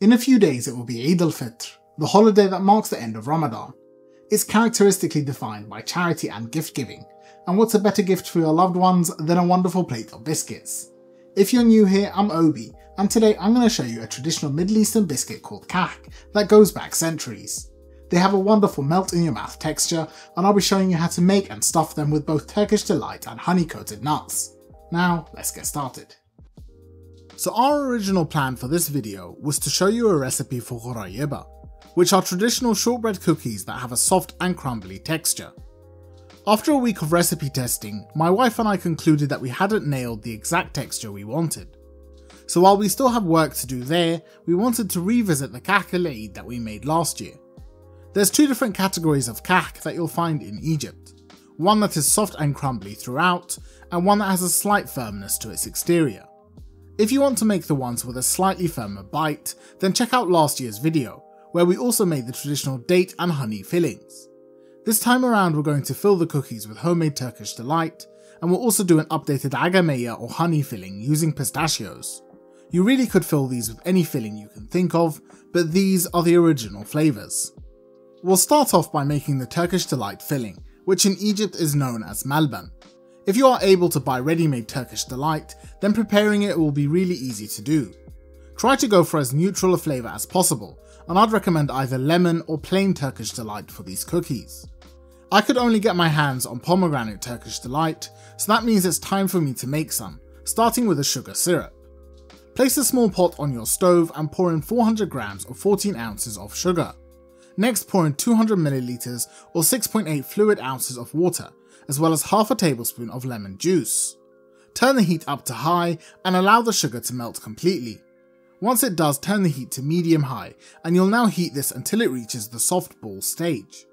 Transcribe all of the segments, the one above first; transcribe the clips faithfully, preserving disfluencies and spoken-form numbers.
In a few days it will be Eid al-Fitr, the holiday that marks the end of Ramadan. It's characteristically defined by charity and gift giving, and what's a better gift for your loved ones than a wonderful plate of biscuits? If you're new here, I'm Obi, and today I'm going to show you a traditional Middle Eastern biscuit called kahk that goes back centuries. They have a wonderful melt in your mouth texture, and I'll be showing you how to make and stuff them with both Turkish Delight and honey coated nuts. Now let's get started. So our original plan for this video was to show you a recipe for Ghorayeba, which are traditional shortbread cookies that have a soft and crumbly texture. After a week of recipe testing, my wife and I concluded that we hadn't nailed the exact texture we wanted. So while we still have work to do there, we wanted to revisit the Kahk El Eid that we made last year. There's two different categories of kahk that you'll find in Egypt, one that is soft and crumbly throughout, and one that has a slight firmness to its exterior. If you want to make the ones with a slightly firmer bite, then check out last year's video, where we also made the traditional date and honey fillings. This time around we're going to fill the cookies with homemade Turkish Delight, and we'll also do an updated Agameya or honey filling using pistachios. You really could fill these with any filling you can think of, but these are the original flavours. We'll start off by making the Turkish Delight filling, which in Egypt is known as Malban. If you are able to buy ready-made Turkish Delight, then preparing it will be really easy to do. Try to go for as neutral a flavour as possible, and I'd recommend either lemon or plain Turkish Delight for these cookies. I could only get my hands on pomegranate Turkish Delight, so that means it's time for me to make some, starting with a sugar syrup. Place a small pot on your stove and pour in four hundred grams or fourteen ounces of sugar. Next, pour in two hundred milliliters or six point eight fluid ounces of water, as well as half a tablespoon of lemon juice. Turn the heat up to high and allow the sugar to melt completely. Once it does, turn the heat to medium-high, and you'll now heat this until it reaches the soft ball stage.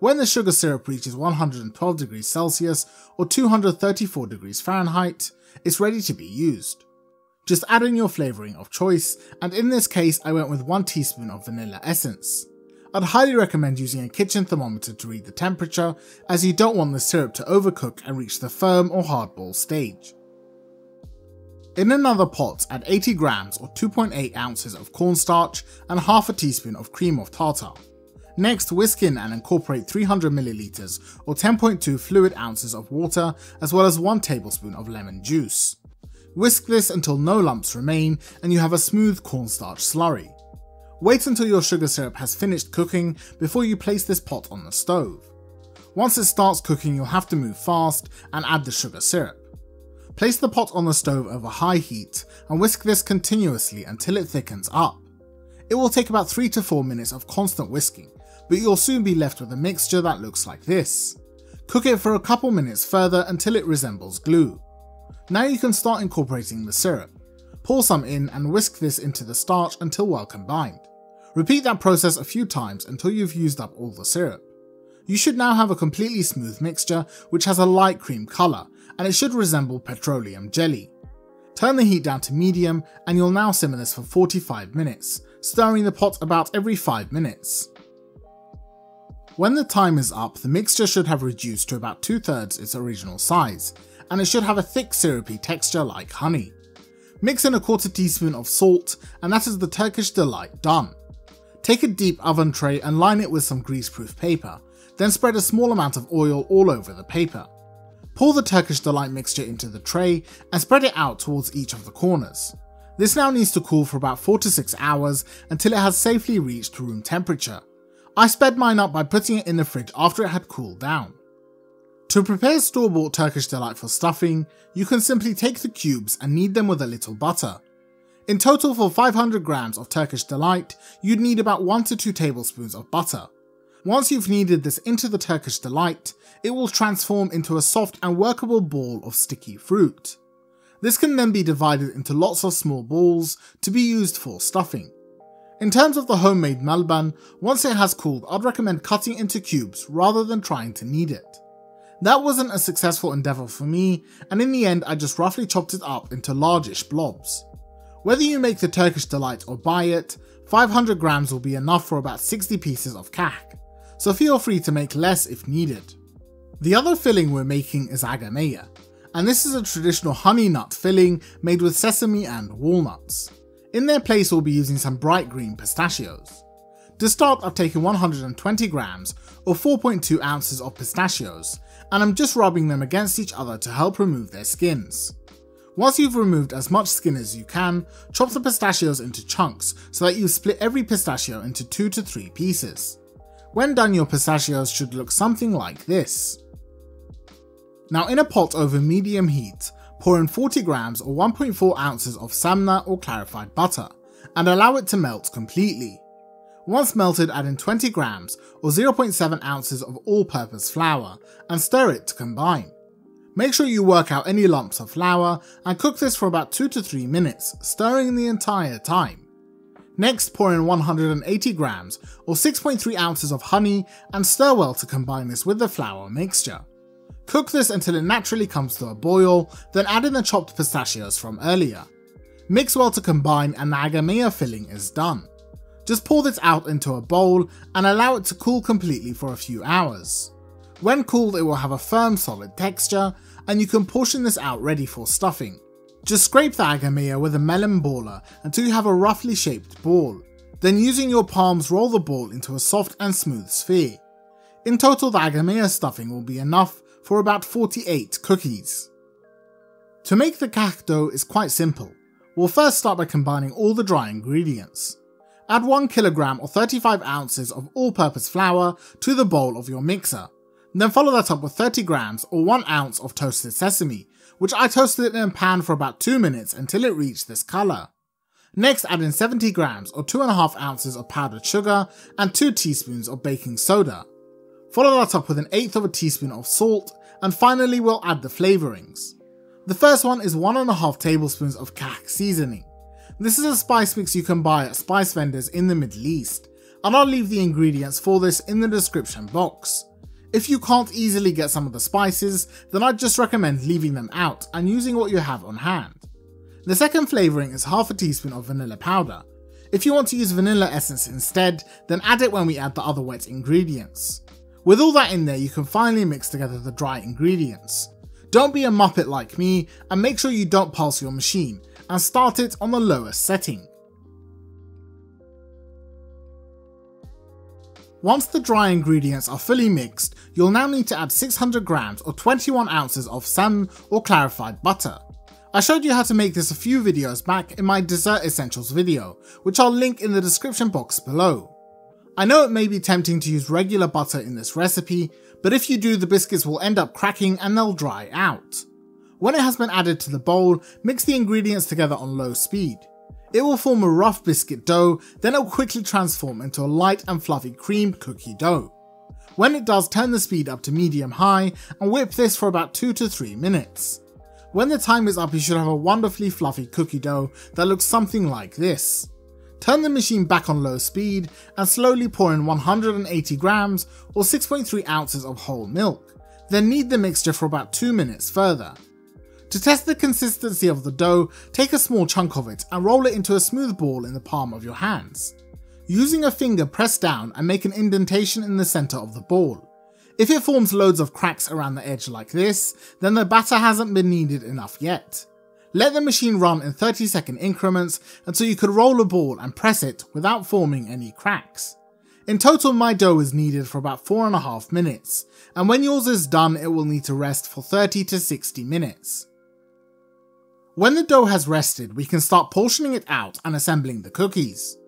When the sugar syrup reaches one hundred twelve degrees Celsius or two hundred thirty-four degrees Fahrenheit, it's ready to be used. Just add in your flavouring of choice, and in this case I went with one teaspoon of vanilla essence. I'd highly recommend using a kitchen thermometer to read the temperature, as you don't want the syrup to overcook and reach the firm or hard ball stage. In another pot, add eighty grams or two point eight ounces of cornstarch and half a teaspoon of cream of tartar. Next, whisk in and incorporate three hundred milliliters or ten point two fluid ounces of water, as well as one tablespoon of lemon juice. Whisk this until no lumps remain and you have a smooth cornstarch slurry. Wait until your sugar syrup has finished cooking before you place this pot on the stove. Once it starts cooking, you'll have to move fast and add the sugar syrup. Place the pot on the stove over high heat and whisk this continuously until it thickens up. It will take about three to four minutes of constant whisking, but you'll soon be left with a mixture that looks like this. Cook it for a couple minutes further until it resembles glue. Now you can start incorporating the syrup. Pour some in and whisk this into the starch until well combined. Repeat that process a few times until you've used up all the syrup. You should now have a completely smooth mixture which has a light cream colour, and it should resemble petroleum jelly. Turn the heat down to medium and you'll now simmer this for forty-five minutes, stirring the pot about every five minutes. When the time is up, the mixture should have reduced to about two-thirds its original size, and it should have a thick syrupy texture like honey. Mix in a quarter teaspoon of salt and that is the Turkish Delight done. Take a deep oven tray and line it with some greaseproof paper, then spread a small amount of oil all over the paper. Pour the Turkish Delight mixture into the tray and spread it out towards each of the corners. This now needs to cool for about four to six hours until it has safely reached room temperature. I sped mine up by putting it in the fridge after it had cooled down. To prepare store-bought Turkish Delight for stuffing, you can simply take the cubes and knead them with a little butter. In total, for five hundred grams of Turkish Delight, you'd need about one to two tablespoons of butter. Once you've kneaded this into the Turkish Delight, it will transform into a soft and workable ball of sticky fruit. This can then be divided into lots of small balls to be used for stuffing. In terms of the homemade malban, once it has cooled, I'd recommend cutting into cubes rather than trying to knead it. That wasn't a successful endeavour for me, and in the end I just roughly chopped it up into largish blobs. Whether you make the Turkish Delight or buy it, five hundred grams will be enough for about sixty pieces of kahk, so feel free to make less if needed. The other filling we're making is agameya, and this is a traditional honey nut filling made with sesame and walnuts. In their place we'll be using some bright green pistachios. To start, I've taken one hundred twenty grams or four point two ounces of pistachios, and I'm just rubbing them against each other to help remove their skins. Once you've removed as much skin as you can, chop the pistachios into chunks so that you split every pistachio into two to three pieces. When done, your pistachios should look something like this. Now, in a pot over medium heat, pour in forty grams or one point four ounces of samna or clarified butter and allow it to melt completely. Once melted, add in twenty grams or zero point seven ounces of all-purpose flour and stir it to combine. Make sure you work out any lumps of flour and cook this for about two to three minutes, stirring the entire time. Next, pour in one hundred eighty grams or six point three ounces of honey and stir well to combine this with the flour mixture. Cook this until it naturally comes to a boil, then add in the chopped pistachios from earlier. Mix well to combine and the agameya filling is done. Just pour this out into a bowl and allow it to cool completely for a few hours. When cooled, it will have a firm, solid texture, and you can portion this out ready for stuffing. Just scrape the agameya with a melon baller until you have a roughly shaped ball. Then using your palms, roll the ball into a soft and smooth sphere. In total, the agameya stuffing will be enough for about forty-eight cookies. To make the kahk dough is quite simple. We'll first start by combining all the dry ingredients. Add one kilogram or thirty-five ounces of all-purpose flour to the bowl of your mixer. Then follow that up with thirty grams or one ounce of toasted sesame, which I toasted in a pan for about two minutes until it reached this colour. Next, add in seventy grams or two point five ounces of powdered sugar and two teaspoons of baking soda. Follow that up with an eighth of a teaspoon of salt, and finally we'll add the flavourings. The first one is one point five tablespoons of kahk seasoning. This is a spice mix you can buy at spice vendors in the Middle East, and I'll leave the ingredients for this in the description box. If you can't easily get some of the spices, then I'd just recommend leaving them out and using what you have on hand. The second flavouring is half a teaspoon of vanilla powder. If you want to use vanilla essence instead, then add it when we add the other wet ingredients. With all that in there, you can finally mix together the dry ingredients. Don't be a muppet like me, and make sure you don't pulse your machine, and start it on the lowest setting. Once the dry ingredients are fully mixed, you'll now need to add six hundred grams or twenty-one ounces of samna or clarified butter. I showed you how to make this a few videos back in my dessert essentials video, which I'll link in the description box below. I know it may be tempting to use regular butter in this recipe, but if you do, the biscuits will end up cracking and they'll dry out. When it has been added to the bowl, mix the ingredients together on low speed. It will form a rough biscuit dough, then it will quickly transform into a light and fluffy creamed cookie dough. When it does, turn the speed up to medium-high and whip this for about two to three minutes. When the time is up, you should have a wonderfully fluffy cookie dough that looks something like this. Turn the machine back on low speed and slowly pour in one hundred eighty grams or six point three ounces of whole milk, then knead the mixture for about two minutes further. To test the consistency of the dough, take a small chunk of it and roll it into a smooth ball in the palm of your hands. Using a finger, press down and make an indentation in the centre of the ball. If it forms loads of cracks around the edge like this, then the batter hasn't been kneaded enough yet. Let the machine run in thirty second increments until you could roll a ball and press it without forming any cracks. In total, my dough is kneaded for about four and a half minutes, and when yours is done it will need to rest for thirty to sixty minutes. When the dough has rested, we can start portioning it out and assembling the cookies.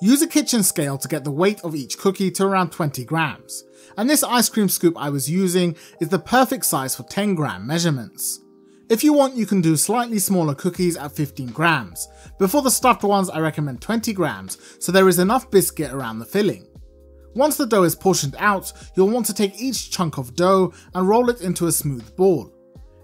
Use a kitchen scale to get the weight of each cookie to around twenty grams, and this ice cream scoop I was using is the perfect size for ten gram measurements. If you want, you can do slightly smaller cookies at fifteen grams. Before the stuffed ones, I recommend twenty grams, so there is enough biscuit around the filling. Once the dough is portioned out, you'll want to take each chunk of dough and roll it into a smooth ball.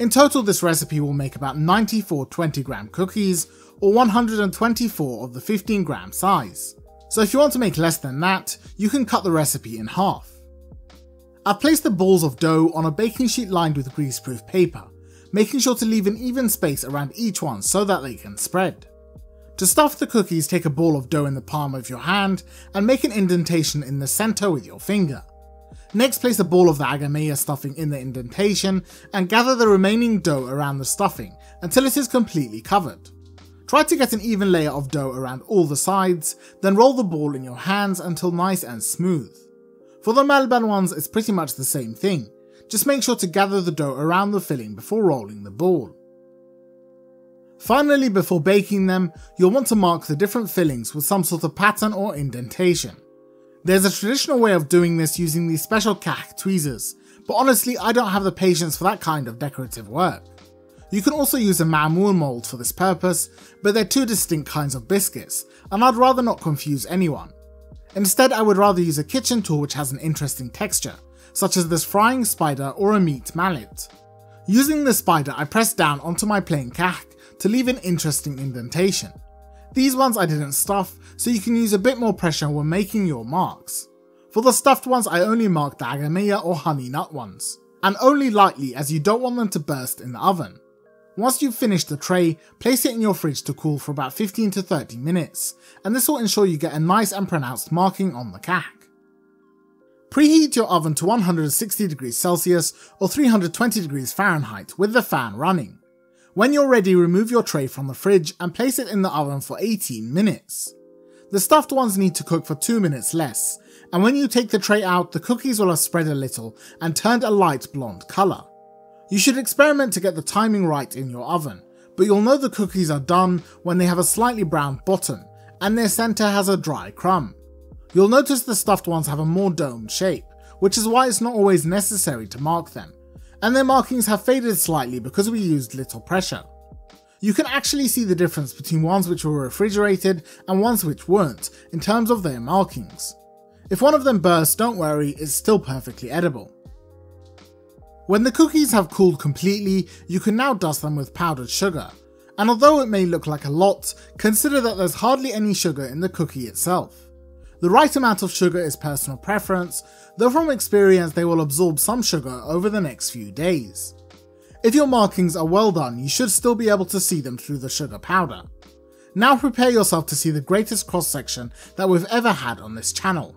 In total, this recipe will make about ninety-four twenty gram cookies, or one hundred twenty-four of the fifteen gram size. So if you want to make less than that, you can cut the recipe in half. I've placed the balls of dough on a baking sheet lined with greaseproof paper, making sure to leave an even space around each one so that they can spread. To stuff the cookies, take a ball of dough in the palm of your hand and make an indentation in the centre with your finger. Next, place a ball of the agameya stuffing in the indentation and gather the remaining dough around the stuffing until it is completely covered. Try to get an even layer of dough around all the sides, then roll the ball in your hands until nice and smooth. For the Malban ones, it's pretty much the same thing. Just make sure to gather the dough around the filling before rolling the ball. Finally, before baking them, you'll want to mark the different fillings with some sort of pattern or indentation. There's a traditional way of doing this using these special kahk tweezers, but honestly I don't have the patience for that kind of decorative work. You can also use a maamoul mould for this purpose, but they're two distinct kinds of biscuits, and I'd rather not confuse anyone. Instead, I would rather use a kitchen tool which has an interesting texture, such as this frying spider or a meat mallet. Using the spider, I pressed down onto my plain kahk to leave an interesting indentation. These ones I didn't stuff, so you can use a bit more pressure when making your marks. For the stuffed ones, I only marked the agameya or honey nut ones, and only lightly as you don't want them to burst in the oven. Once you've finished the tray, place it in your fridge to cool for about fifteen to thirty minutes, and this will ensure you get a nice and pronounced marking on the kahk. Preheat your oven to one hundred sixty degrees Celsius or three hundred twenty degrees Fahrenheit with the fan running. When you're ready, remove your tray from the fridge and place it in the oven for eighteen minutes. The stuffed ones need to cook for two minutes less, and when you take the tray out, the cookies will have spread a little and turned a light blonde colour. You should experiment to get the timing right in your oven, but you'll know the cookies are done when they have a slightly brown bottom and their centre has a dry crumb. You'll notice the stuffed ones have a more domed shape, which is why it's not always necessary to mark them, and their markings have faded slightly because we used little pressure. You can actually see the difference between ones which were refrigerated and ones which weren't in terms of their markings. If one of them bursts, don't worry, it's still perfectly edible. When the cookies have cooled completely, you can now dust them with powdered sugar, and although it may look like a lot, consider that there's hardly any sugar in the cookie itself. The right amount of sugar is personal preference, though from experience they will absorb some sugar over the next few days. If your markings are well done, you should still be able to see them through the sugar powder. Now prepare yourself to see the greatest cross section that we've ever had on this channel.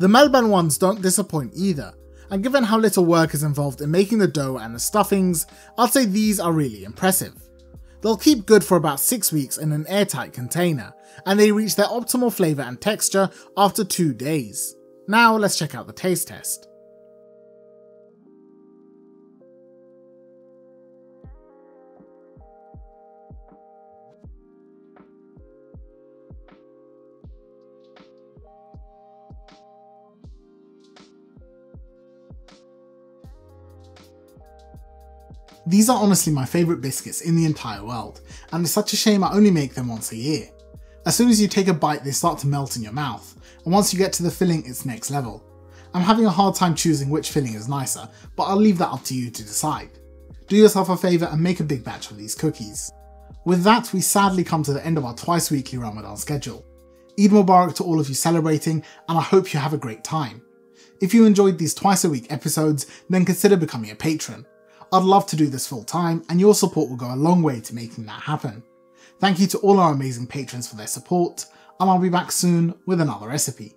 The Malban ones don't disappoint either, and given how little work is involved in making the dough and the stuffings, I'd say these are really impressive. They'll keep good for about six weeks in an airtight container, and they reach their optimal flavour and texture after two days. Now let's check out the taste test. These are honestly my favourite biscuits in the entire world, and it's such a shame I only make them once a year. As soon as you take a bite, they start to melt in your mouth, and once you get to the filling, it's next level. I'm having a hard time choosing which filling is nicer, but I'll leave that up to you to decide. Do yourself a favour and make a big batch of these cookies. With that, we sadly come to the end of our twice weekly Ramadan schedule. Eid Mubarak to all of you celebrating, and I hope you have a great time. If you enjoyed these twice a week episodes, then consider becoming a patron. I'd love to do this full time, and your support will go a long way to making that happen. Thank you to all our amazing patrons for their support, and I'll be back soon with another recipe.